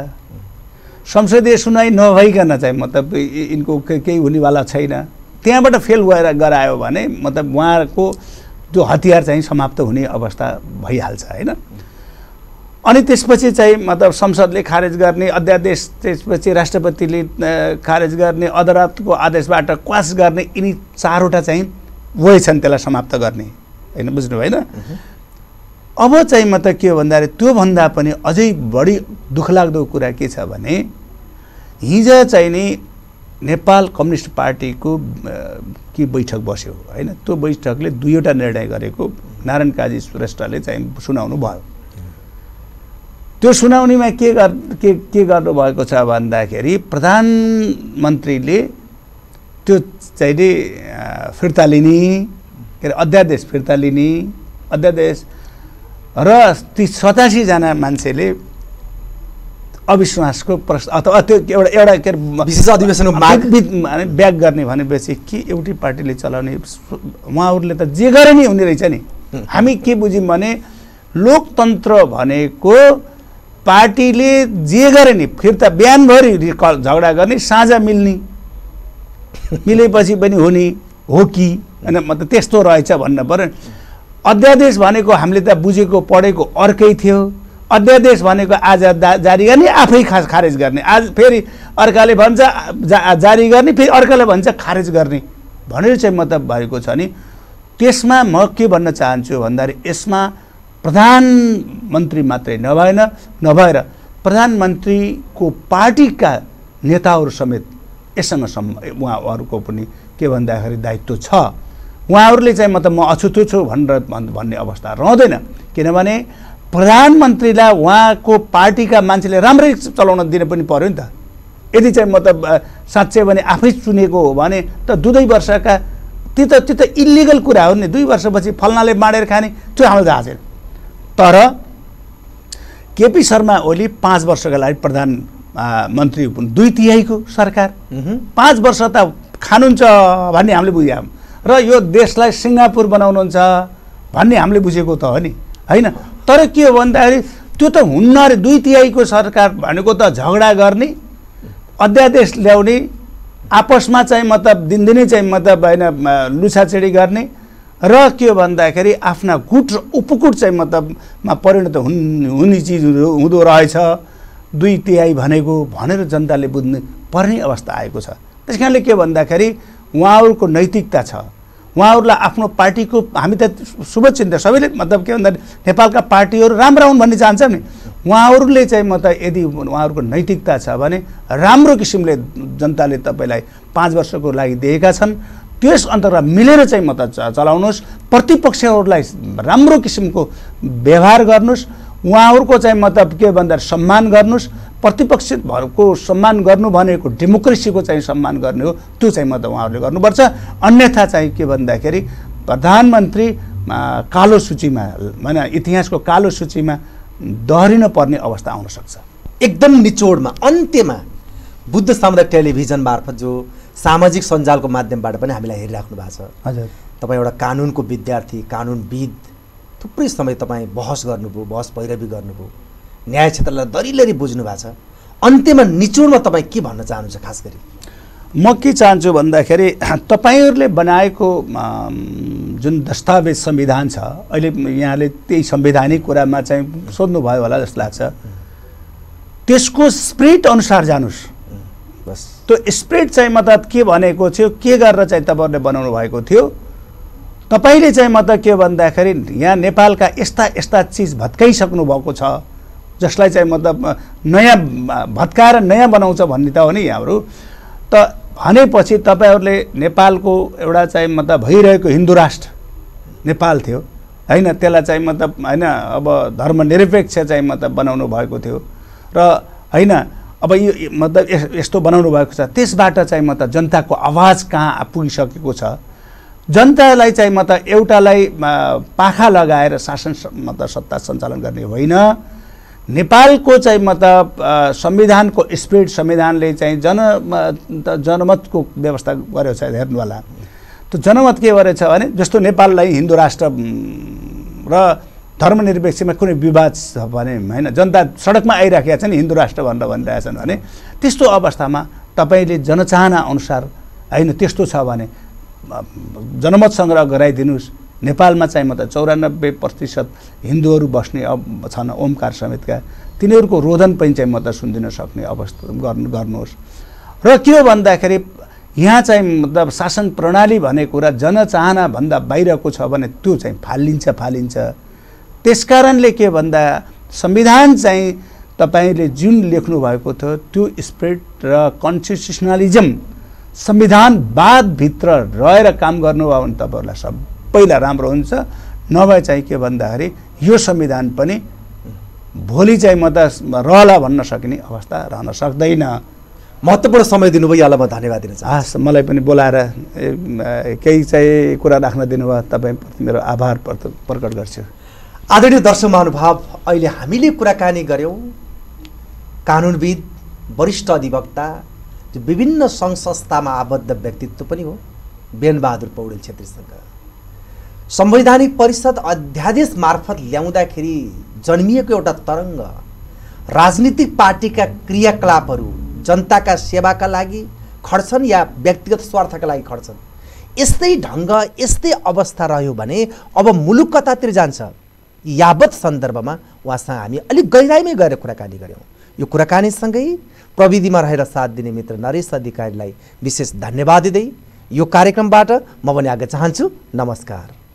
संसदीय सुनाइ नभइकन चाहिँ मतलब यिनको केही हुनेवाला छैन। त्यहाँबाट फेल भएर गरायो भने मतलब उहाँको जो हतियार चाहिँ समाप्त हुने अवस्था भइहाल्छ हैन। अनि त्यसपछि चाहिँ मतलब संसदले खारेज गर्ने अध्यादेश, त्यसपछि राष्ट्रपतिले खारेज गर्ने, अदालतको आदेशबाट क्वास गर्ने, यिनी 4वटा चाहिँ वे छन् त्यसलाई समाप्त गर्ने हैन, बुझ्नु भएन। अब चाहिँ मतलब के भन्दाखेरि त्योभन्दा पनि अझै बढी दुःखलाग्दो कुरा के छ भने हिजो चाहिँ नि नेपाल कम्युनिस्ट पार्टीको की बैठक बस्यो हैन। त्यो बैठकले 2वटा निर्णय गरेको नारायण काजी श्रेष्ठले चाहिँ सुनाउनु भयो। त्यो सुनाउनेमा के गर्नुभएको छ भन्दाखेरि प्रधानमन्त्रीले त्यो चाहिँ फिर्ता लिने, के अरे अध्यादेश फिर्ता लिने अध्यादेश, र 87 जना मान्छेले अविश्वासको प्रश्न अथवा त्यो एउटा के विशेष अधिवेशनको माग ब्याक गर्ने भनेपछि के एउटै पार्टीले चलाउने, उहाँहरूले त जे गरे नि हुने रहेछ नि। हामी के बुझ्यौँ भने लोकतन्त्र भनेको पार्टीले जे गरे नि फिर्ता, बिहानभरि झगडा गर्ने, साँझ मिल्ने, मिलेपछि पनि हुने हो कि होइन, मतलब त्यस्तो रहेछ भन्न पर्यो। अध्यादेश भनेको हामीले त बुझेको पढेको अर्कै थियो। अध्यादेश भनेको आज जारी गर्ने आफै खारेज गर्ने, आज फेरि अर्काले भन्छ जारी गर्ने, फेरि अर्काले भन्छ खारेज गर्ने भनेर चाहिँ मतलब भएको छ नि। त्यसमा म के भन्न चाहन्छु भन्दाखेरि यसमा प्रधानमन्त्री मात्रै नभएर प्रधानमन्त्रीको पार्टीका नेताहरू समेत यससँग उहाँहरूको पनि के भन्दाखेरि दायित्व छ। उहाँहरूले चाहिँ मतलब म अछुतो छु भनेर भन्ने अवस्था रहँदैन, किनभने प्रधानमन्त्रीलाई उहाँको पार्टीका मान्छेले राम्रै चलाउन दिन पनि पर्यो नि त। यदि चाहिँ मतलब साँच्चै भने आफै चुनेको हो भने त दुई वर्षका त्यो त इलिगल कुरा हो नि। दुई वर्षपछि फल्नाले बाँडेर खाने त्यो हाम्रो जाज हैन। तर केपी शर्मा ओली 5 वर्षका लागि प्रधानमन्त्री हुन्, 2/3 को सरकार, 5 वर्ष त खानुहुन्छ भन्ने हामीले बुझ्यौं र यो देशलाई सिंगापुर बनाउनुहुन्छ भन्ने हामीले बुझेको त हो नि, हैन। तर के हो भन्दाखेरि त्यो त हुन्न रे। 2/3 को सरकार भनेको त झगडा गर्ने, अध्यादेश ल्याउने, आपसमा चाहिँ मतलब दिनदिनै चाहिँ मतलब हैन लुछाचेडी गर्ने र के भन्दाखेरि आफ्ना गुट र उपगुट चाहिँ मतलबमा परिणत हुने चीजहरु हुँदो रहेछ 2/3 भनेको भनेर जनताले बुझ्नु पर्ने अवस्था आएको छ। त्यसकारणले के भन्दाखेरि उहाँहरुको नैतिकता छ, उहाँहरुलाई आफ्नो पार्टीको हामी त शुभचिन्तक सबैले मतलब के भन्दा नेपालका पार्टीहरु राम्रो हुन् भन्ने चाहन्छ नि। उहाँहरुले चाहिँ मतलब यदि उहाँहरुको नैतिकता छ भने राम्रो किसिमले जनताले तपाईलाई 5 वर्षको लागि दिएका छन्, त्यस अन्तरमा मिलेर चाहिँ मतलब चलाउनुस्, प्रतिपक्षहरुलाई राम्रो किसिमको व्यवहार गर्नुस्, उहाँहरुको चाहिँ मतलब के भन्दा सम्मान गर्नुस्। प्रतिपक्षहरुको सम्मान गर्नु भनेको डेमोक्रेसीको चाहिँ सम्मान गर्ने हो, त्यो चाहिँ मतलब उहाँहरुले गर्नुपर्छ। अन्यथा चाहिँ के भन्दाखेरि प्रधानमन्त्री कालो सूचीमा हैन इतिहासको कालो सूचीमा दहरिन पर्ने अवस्था आउन सक्छ। एकदम निचोडमा अन्त्यमा बुद्ध सामुदायिक टेलिभिजन मार्फत जो सामाजिक सञ्जालको माध्यमबाट पनि हामीलाई हेरिराख्नु भएको छ, हजुर तपाईँ एउटा कानुनको विद्यार्थी, कानुनविद, थुप्रै समय तपाईँ बहस गर्नुभयो, बहस पैरवी गर्नुभयो, न्याय क्षेत्रलाई दरिलरी बुझ्नु भएको छ। अन्त्यमा निचोडमा तपाईँ के भन्न चाहनुहुन्छ? खास गरी म के चाहन्छु भन्दाखेरि तपाईहरुले बनाएको जुन दस्तावेज संविधान छ, अहिले यहाँले त्यही संवैधानिक कुरामा चाहिँ सोध्नु भयो होला जस्तो लाग्छ, त्यसको स्पिरिट अनुसार जानुस् बस। त्यो स्पिरिट चाहिँ मतलब के भनेको थियो, के गरेर चाहिँ तपाईहरुले बनाउनु भएको थियो, तपाईले चाहिँ मतलब के भन्दाखेरि यहाँ नेपालका एस्ता एस्ता चीज भत्काइसक्नु भएको छ जसलाई चाहिँ मतलब नयाँ भत्काएर नयाँ बनाउँछ भन्ने त हो नि हाम्रो। त भनेपछि तपाईहरुले नेपालको एउटा चाहिँ मतलब भइरहेको हिन्दू राष्ट्र नेपाल थियो हैन, त्यसलाई चाहिँ मतलब हैन अब धर्मनिरपेक्ष चाहिँ मतलब बनाउनु भएको थियो र हैन अब यो मतलब यस्तो बनाउनु भएको छ। त्यसबाट चाहिँ मतलब जनताको आवाज कहाँ पुगिसकेको छ, जनतालाई चाहिँ मतलब एउटालाई पाखा लगाएर शासन मतलब सत्ता सञ्चालन गर्ने होइन। नेपालको चाहिँ मतलब संविधानको स्पिरिट, संविधानले चाहिँ जनमतको व्यवस्था गरेको छ, हेर्नु होला। त्यो जनमत के गरेछ भने जस्तो नेपाललाई हिन्दू राष्ट्र र धर्मनिरपेक्षमा कुनै विवाद छ भने हैन, जनता सडकमा आइराखेका छन् हिन्दू राष्ट्र भनेर भनिरहेछन् भने त्यस्तो अवस्थामा तपाईले जनचाहना अनुसार हैन त्यस्तो छ भने जनमत संग्रह गराइदिनुस्। नेपालमा चाहिँ मतलब 94% हिन्दूहरू बस्ने छन् ओमकार समेतका, तिनीहरूको रोदन पनि चाहिँ मतलब सुनिदिन सक्ने अवस्था गर्नुहोस्। र के हो भन्दाखेरि यहाँ चाहिँ मतलब शासन प्रणाली भन्ने कुरा जनचाहना भन्दा बाहिरको छ भने त्यो चाहिँ फालिन्छ। त्यसकारणले के भन्दा संविधान चाहिँ तपाईले जुन लेख्नु भएको थियो त्यो स्पिरिट र कन्स्टिट्युसनलिज्म संविधानवाद भित्र रहेर काम गर्नुभयो भने तपाईहरुलाई सब पहिला राम्रो हुन्छ। नभए चाहिँ के भन्दाखेरि यो संविधान पनि भोलि चाहिँ मतलब रहला भन्न सकिने अवस्था रहन सक्दैन। महत्त्वपूर्ण समय दिनुभयो, यहाँलाई म धन्यवाद दिन चाहन्छु। मलाई पनि बोलाएर केही चाहिँ कुरा राख्न दिनुभयो, तपाईँप्रति मेरो आभार प्रकट गर्छु। आदरणीय दर्शक महानुभाव, अहिले हामीले कुराकानी गर्यौं कानुनविद, वरिष्ठ अधिवक्ता, जो विभिन्न सङ्घ संस्थामा आबद्ध व्यक्तित्व पनि हो, बेन बहादुर पौडेल छेत्रीसँग। संवैधानिक परिषद अध्यादेश मार्फत ल्याउँदाखेरि जन्मिएको एउटा तरङ्ग, राजनीतिक पार्टीका क्रियाकलापहरू जनताका सेवाका लागि खड्छन् या व्यक्तिगत स्वार्थका लागि खड्छन्। यस्तै ढङ्ग, यस्तै अवस्था रह्यो भने अब मुलुक कतातिर जान्छ। यावत सन्दर्भमा उहाँसँग हामी अलिक गहिराइमै गएर कुराकानी गऱ्यौँ। यो कुराकानीसँगै प्रविधिमा रहेर साथ दिने मित्र नरेश अधिकारीलाई विशेष धन्यवाद दिँदै यो कार्यक्रमबाट म पनि आज्ञा चाहन्छु। नमस्कार।